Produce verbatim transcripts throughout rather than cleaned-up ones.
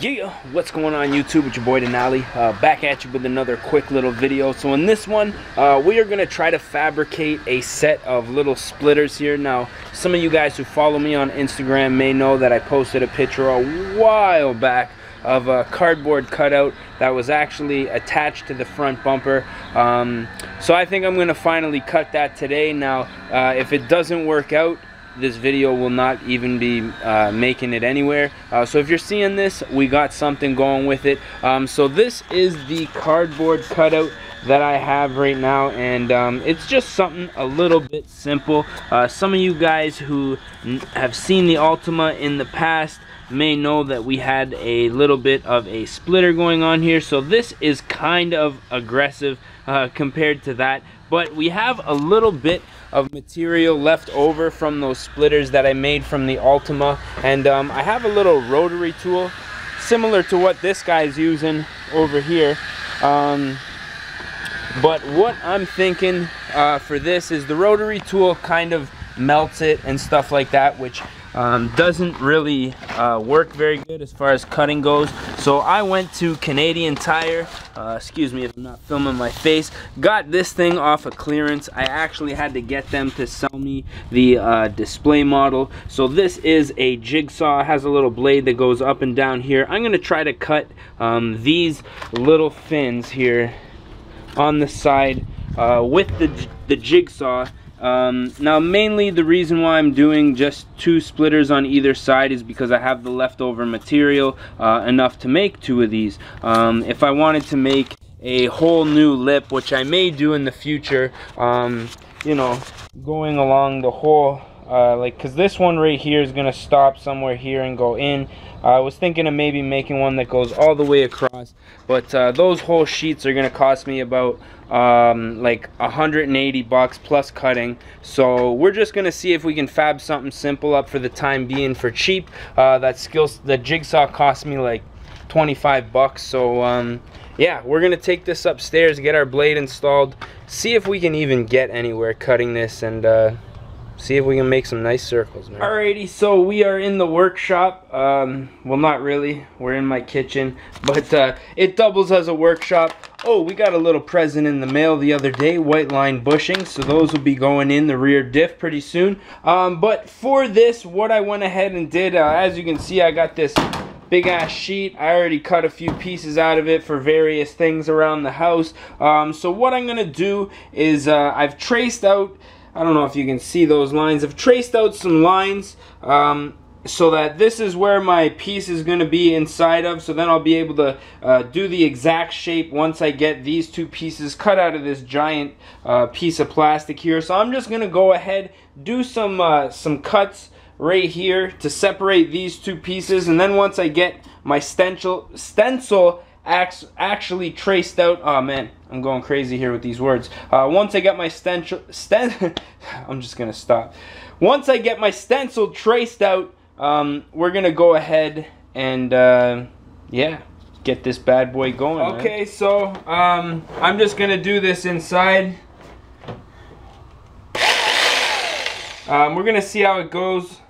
Yeah, what's going on YouTube? It's your boy Denali, uh, back at you with another quick little video. So in this one, uh, we are going to try to fabricate a set of little splitters here. Now, some of you guys who follow me on Instagram may know that I posted a picture a while back of a cardboard cutout that was actually attached to the front bumper. Um, so I think I'm going to finally cut that today. Now, uh, if it doesn't work out, this video will not even be uh, making it anywhere. Uh, so if you're seeing this, we got something going with it. Um, so this is the cardboard cutout that I have right now, and um, it's just something a little bit simple. Uh, some of you guys who have seen the Altima in the past may know that we had a little bit of a splitter going on here, so this is kind of aggressive uh, compared to that, but we have a little bit of material left over from those splitters that I made from the Altima, and um, I have a little rotary tool similar to what this guy's using over here, um, but what I'm thinking uh, for this is the rotary tool kind of melts it and stuff like that, which Um, doesn't really uh, work very good as far as cutting goes. So I went to Canadian Tire, uh, excuse me if I'm not filming my face, got this thing off of clearance. I actually had to get them to sell me the uh, display model. So this is a jigsaw, it has a little blade that goes up and down here. I'm gonna try to cut um, these little fins here on the side uh, with the, the jigsaw. Um, now mainly the reason why I'm doing just two splitters on either side is because I have the leftover material uh, enough to make two of these. Um, if I wanted to make a whole new lip, which I may do in the future, um, you know, going along the whole uh, like, because this one right here is gonna stop somewhere here and go in. I was thinking of maybe making one that goes all the way across, but uh, those whole sheets are gonna cost me about um, like one hundred eighty bucks plus cutting. So we're just gonna see if we can fab something simple up for the time being for cheap. Uh, that skill, the jigsaw cost me like twenty-five bucks. So um, yeah, we're gonna take this upstairs, get our blade installed, see if we can even get anywhere cutting this, and uh, see if we can make some nice circles, man. Alrighty, so we are in the workshop. Um, well, not really. We're in my kitchen, but uh, it doubles as a workshop. Oh, we got a little present in the mail the other day, white line bushings. So those will be going in the rear diff pretty soon. Um, but for this, what I went ahead and did, uh, as you can see, I got this big ass sheet. I already cut a few pieces out of it for various things around the house. Um, so what I'm gonna do is uh, I've traced out, I don't know if you can see those lines. I've traced out some lines um, so that this is where my piece is going to be inside of. So then I'll be able to uh, do the exact shape once I get these two pieces cut out of this giant uh, piece of plastic here. So I'm just going to go ahead, do some uh, some cuts right here to separate these two pieces. And then once I get my stencil stencil actually traced out, oh man, I'm going crazy here with these words. Uh, once I get my stencil, sten I'm just gonna stop. Once I get my stencil traced out, um, we're gonna go ahead and uh, yeah, get this bad boy going. Okay, man. So um, I'm just gonna do this inside. Um, we're gonna see how it goes.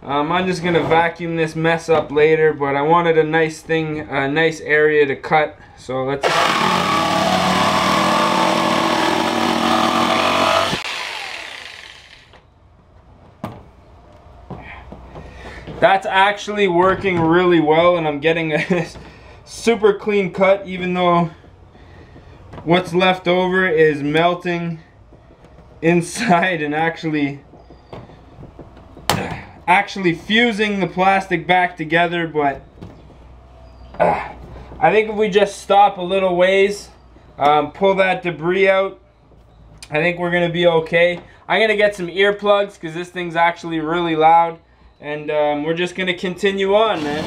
Um, I'm just gonna vacuum this mess up later, but I wanted a nice thing, a nice area to cut. So let's. That's actually working really well, and I'm getting a super clean cut, even though what's left over is melting inside and actually. actually fusing the plastic back together, but uh, I think if we just stop a little ways, um, pull that debris out, I think we're gonna be okay. I'm gonna get some earplugs because this thing's actually really loud, and um, we're just gonna continue on, man.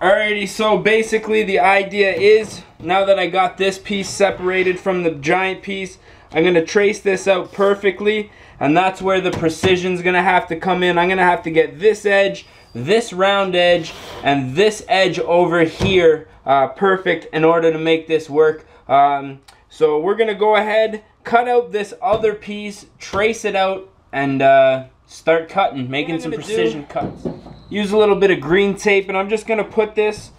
Alrighty, so basically the idea is Now that I got this piece separated from the giant piece, I'm going to trace this out perfectly, and that's where the precision's going to have to come in. I'm going to have to get this edge, this round edge, and this edge over here uh, perfect in order to make this work. Um, so we're going to go ahead, cut out this other piece, trace it out, and uh, start cutting, making some precision cuts. Use a little bit of green tape, and I'm just going to put this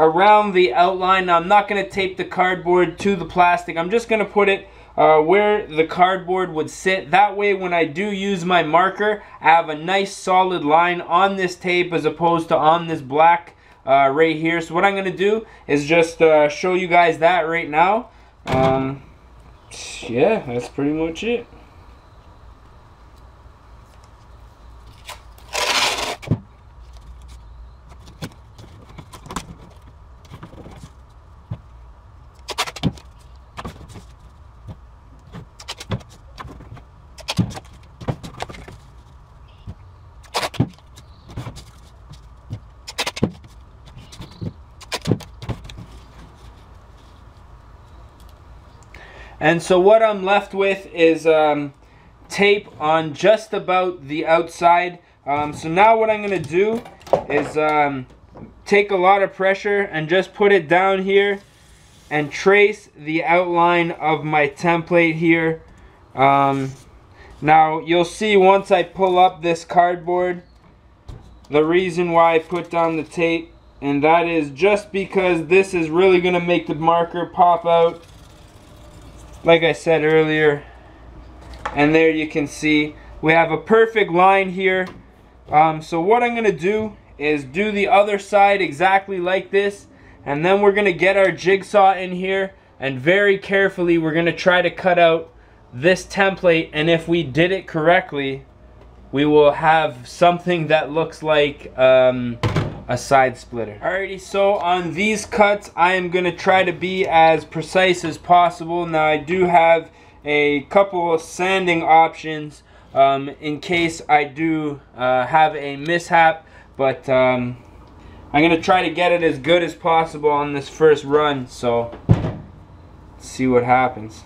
around the outline. Now, I'm not going to tape the cardboard to the plastic. I'm just going to put it Uh, where the cardboard would sit. That way, when I do use my marker, I have a nice solid line on this tape as opposed to on this black uh, right here. So what I'm going to do is just uh, show you guys that right now. Um, yeah, that's pretty much it. And so what I'm left with is um, tape on just about the outside. Um, so now what I'm going to do is um, take a lot of pressure and just put it down here and trace the outline of my template here. Um, now you'll see once I pull up this cardboard the reason why I put down the tape, and that is just because this is really going to make the marker pop out. Like I said earlier, and there you can see we have a perfect line here. Um, so what I'm gonna do is do the other side exactly like this, and then we're gonna get our jigsaw in here and very carefully we're gonna try to cut out this template, and if we did it correctly we will have something that looks like um, a side splitter. Alrighty, so on these cuts I am going to try to be as precise as possible. Now I do have a couple of sanding options um, in case I do uh, have a mishap, but um, I'm going to try to get it as good as possible on this first run, so let's see what happens.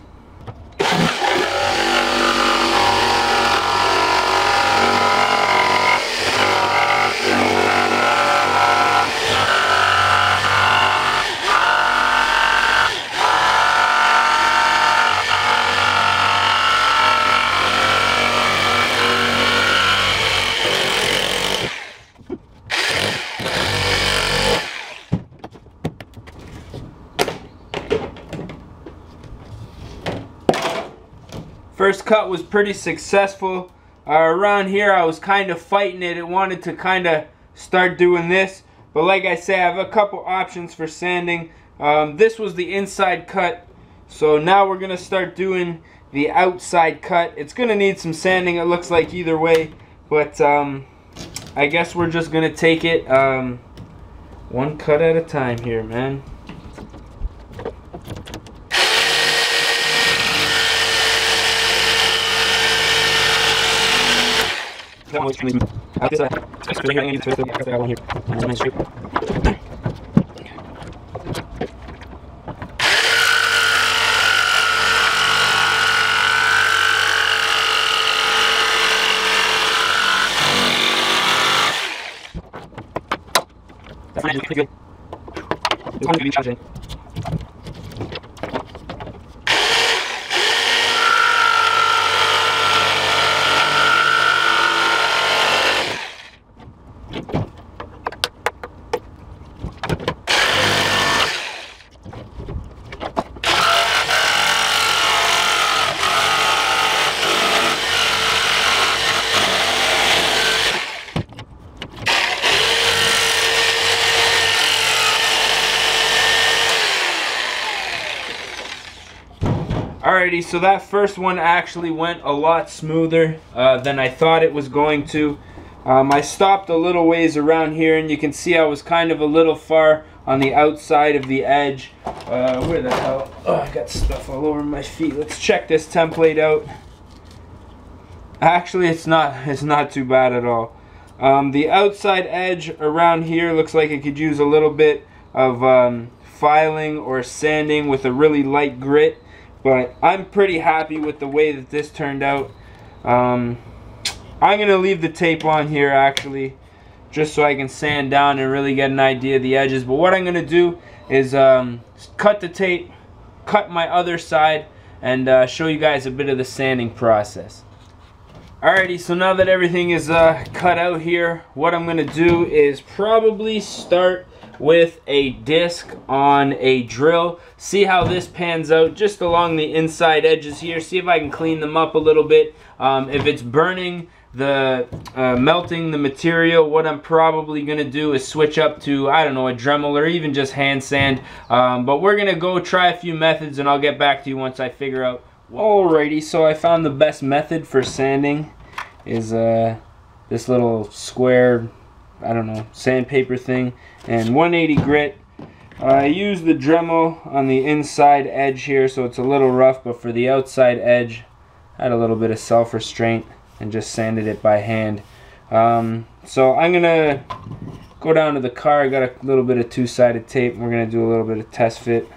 First cut was pretty successful. Uh, around here I was kind of fighting it. It wanted to kind of start doing this, but like I say, I have a couple options for sanding. Um, this was the inside cut, so now we're gonna start doing the outside cut. It's gonna need some sanding, it looks like, either way, but um, I guess we're just gonna take it um, one cut at a time here, man. That's Alrighty, so that first one actually went a lot smoother uh, than I thought it was going to. Um, I stopped a little ways around here, and you can see I was kind of a little far on the outside of the edge. Uh, where the hell? Oh, I got stuff all over my feet. Let's check this template out. Actually, it's not, it's not too bad at all. Um, the outside edge around here looks like it could use a little bit of um, filing or sanding with a really light grit, but I'm pretty happy with the way that this turned out. Um, I'm going to leave the tape on here actually, just so I can sand down and really get an idea of the edges. But what I'm going to do is um, cut the tape, cut my other side, and uh, show you guys a bit of the sanding process. Alrighty, so now that everything is uh, cut out here, what I'm going to do is probably start with a disc on a drill, see how this pans out just along the inside edges here, see if I can clean them up a little bit. Um, if it's burning the uh, melting the material, what I'm probably gonna do is switch up to, I don't know, a Dremel or even just hand sand, um, but we're gonna go try a few methods and I'll get back to you once I figure out. Alrighty, so I found the best method for sanding is uh, this little square, I don't know, sandpaper thing, and one eighty grit. Uh, I use the Dremel on the inside edge here, so it's a little rough, but for the outside edge, I had a little bit of self-restraint and just sanded it by hand. Um, so I'm gonna go down to the car. I got a little bit of two-sided tape, and we're gonna do a little bit of test fit.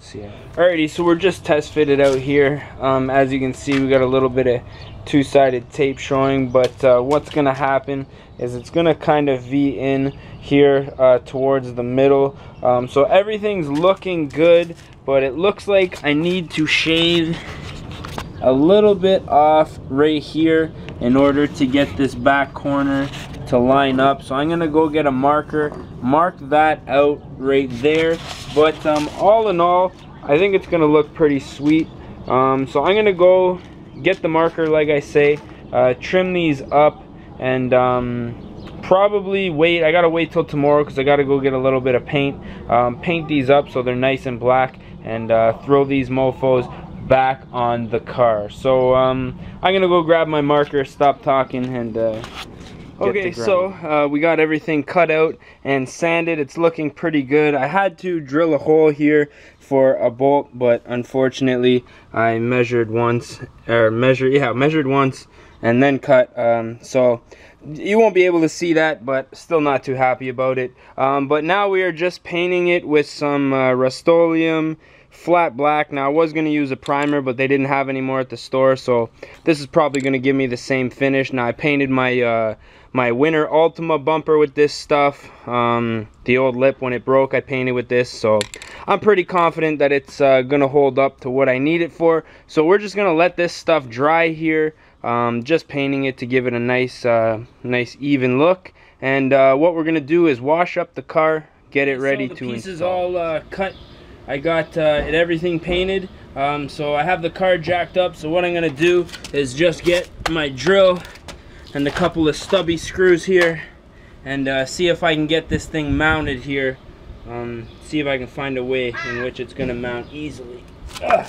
See ya. Alrighty, so we're just test fitted out here. Um, as you can see, we got a little bit of two-sided tape showing, but uh, what's gonna happen is it's gonna kind of V in here uh, towards the middle. Um, so everything's looking good, but it looks like I need to shave a little bit off right here in order to get this back corner to line up. So I'm gonna go get a marker, mark that out right there. But um, all in all, I think it's gonna look pretty sweet. Um, so I'm gonna go get the marker, like I say, uh, trim these up, and um, probably wait. I gotta wait till tomorrow because I gotta go get a little bit of paint, um, paint these up so they're nice and black, and uh, throw these mofos back on the car. So um, I'm gonna go grab my marker, stop talking, and uh, okay, so uh, we got everything cut out and sanded. It's looking pretty good. I had to drill a hole here for a bolt, but unfortunately I measured once, or measured, yeah, measured once and then cut. Um, so you won't be able to see that, but still not too happy about it. Um, but now we are just painting it with some uh, Rust-Oleum flat black. Now I was going to use a primer, but they didn't have any more at the store, so this is probably going to give me the same finish. Now I painted my uh, my winter Altima bumper with this stuff. Um, the old lip, when it broke, I painted with this, so I'm pretty confident that it's uh, going to hold up to what I need it for. So we're just going to let this stuff dry here, um, just painting it to give it a nice uh, nice even look. And uh, what we're going to do is wash up the car, get it ready to install. So the piece is all uh, cut. I got uh, it, everything painted, um, so I have the car jacked up. So what I'm gonna do is just get my drill and a couple of stubby screws here and uh, see if I can get this thing mounted here. Um, see if I can find a way in which it's gonna mount easily. Ugh.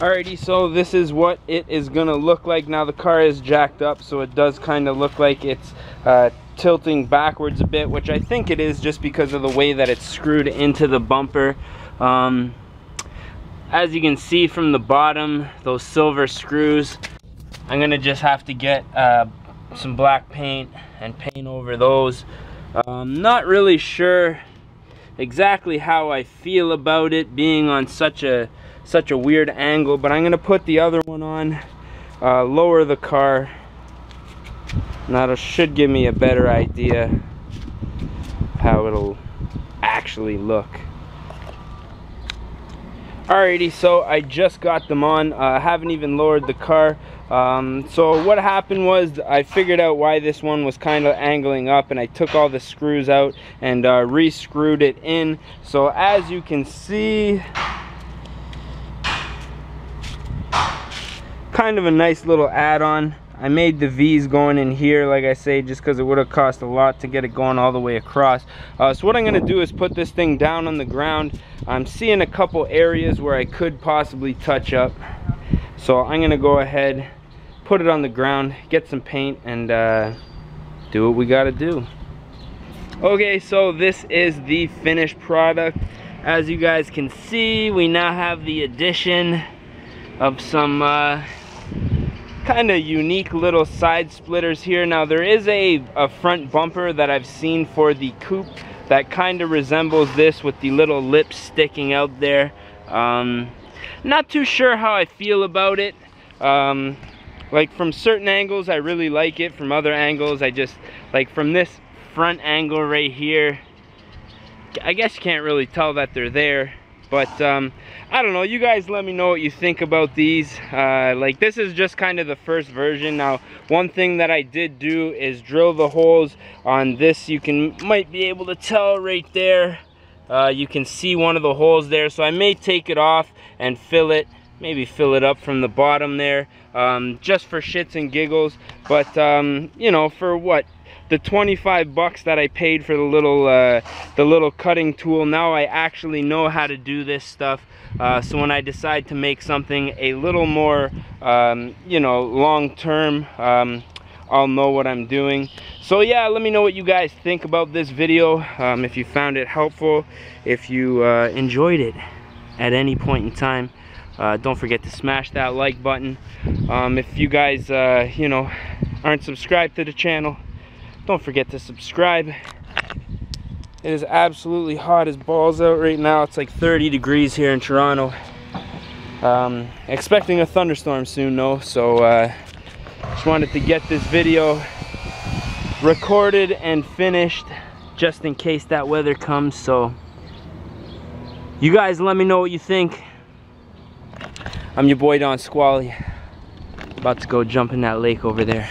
Alrighty, so this is what it is gonna look like. Now the car is jacked up, so it does kind of look like it's uh, tilting backwards a bit, which I think it is just because of the way that it's screwed into the bumper. Um, as you can see from the bottom, those silver screws, I'm gonna just have to get uh, some black paint and paint over those. Um, not really sure exactly how I feel about it being on such a such a weird angle, but I'm gonna put the other one on, uh, lower the car, and that should give me a better idea how it'll actually look. Alrighty, so I just got them on. Uh, I haven't even lowered the car. Um, so what happened was I figured out why this one was kind of angling up, and I took all the screws out and uh, re-screwed it in. So as you can see, kind of a nice little add-on. I made the V's going in here, like I say, just because it would have cost a lot to get it going all the way across. Uh, so what I'm going to do is put this thing down on the ground. I'm seeing a couple areas where I could possibly touch up. So I'm going to go ahead, put it on the ground, get some paint, and uh, do what we got to do. Okay, so this is the finished product. As you guys can see, we now have the addition of some... Uh, kind of unique little side splitters here. Now there is a, a front bumper that I've seen for the coupe that kind of resembles this with the little lips sticking out there. Um, not too sure how I feel about it. Um, like from certain angles I really like it, from other angles I just, like from this front angle right here, I guess you can't really tell that they're there. But um, I don't know, you guys let me know what you think about these. Uh, like this is just kind of the first version. Now one thing that I did do is drill the holes on this. You can might be able to tell right there. Uh, you can see one of the holes there. So I may take it off and fill it. Maybe fill it up from the bottom there. Um, just for shits and giggles. But um, you know, for what? The twenty-five bucks that I paid for the little uh, the little cutting tool, now I actually know how to do this stuff. Uh, so when I decide to make something a little more, um, you know, long-term, um, I'll know what I'm doing. So yeah, let me know what you guys think about this video, um, if you found it helpful, if you uh, enjoyed it at any point in time. Uh, don't forget to smash that like button. Um, if you guys, uh, you know, aren't subscribed to the channel, don't forget to subscribe. It is absolutely hot as balls out right now. It's like thirty degrees here in Toronto. Um, expecting a thunderstorm soon though, so uh, just wanted to get this video recorded and finished just in case that weather comes. So you guys let me know what you think. I'm your boy Don Squally. About to go jump in that lake over there.